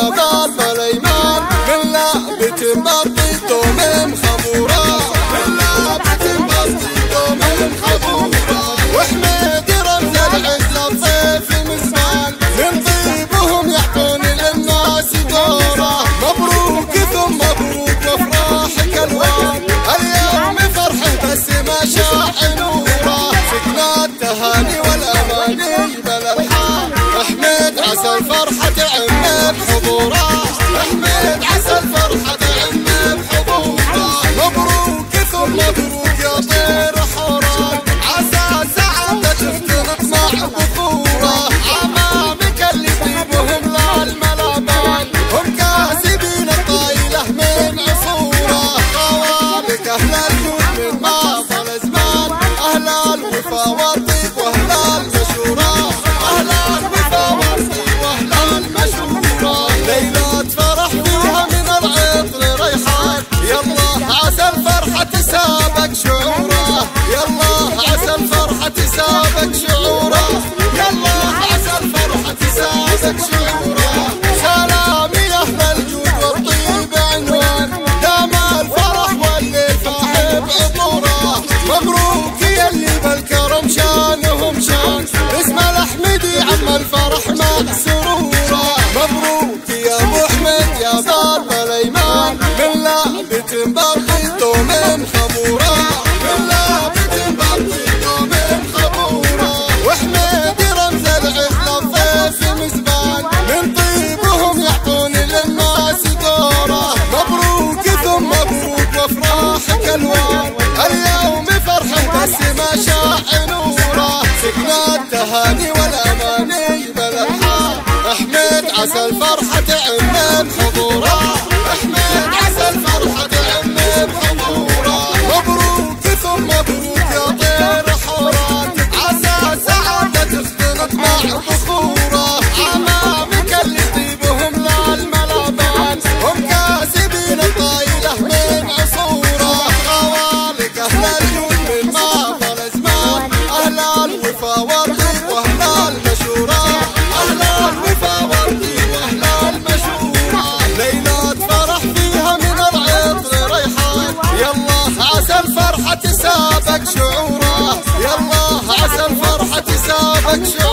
الشباب بالايمان كلنا بتنبطي دومين خمورة كلنا بتنبطي دومين خمورة وحميدي رمز العز لطيف المسمان من طيبهم يحكون للناس دورة مبروك ثم مبروك وافراحك الوان اليوم فرحه بس مشاعر نورة سكنا التهاني والاماني بالالحان احمد عسى الفرحة عمي بحضوره احمد عسى الفرحة عمي بحضوره مبروك ثم مبروك يا طير حوران عسى سعادتك تطمع بثوره عمامك اللي جيبوهم للملابان هم كاسبين الطايله من عصوره قوامك اهل الكون من ما طال زمان اهل الوفا والطيب واهل المشوره اهل الوفا والطيب واهل المشوره ليله فرح فيها من العطر ريحان يلا عسى الفرحه تسابق شعوره يلا عسى الفرحه تسابق شعوره يلا عسى الفرحه تسابق شعوره سلامي اهل الجود والطيب عنوان دام الفرح واللي فاحب عطوره مبروك يا اللي بالكرم شانهم شان اسم الاحمدي عم الفرح مع سروره مبروك يا ابو احمد يا صار بالايمان بالله بتنبطي دومين خموره بالله بتنبطي دومين خموره وحميدي رمز العز لطيف مزبان من طيبهم يحكون للناس دوره مبروك ثم مبروك وافراحك الوان اليوم فرحه بس مشاعر نوره سكنا التهاني والاماني بالالحان احمد عسى الفرحة عمي بحضوره احمد عسى الفرحة عمي بحضوره مبروك ثم مبروك يا طير حوران عسى سعادة تختلط مع بخوره عمامك اللي تجيبهم للملابان هم كاسبين الطايله من عصوره خوالك اهل الجود من ما طال زمان اهل الوفا والطيب واهل المشوره اهل الوفا والطيب واهل المشوره ليله فرح فيها من العطر ريحان يلا عسى الفرحه تسابق شعوره يلا عسى الفرحه تسابق شعوره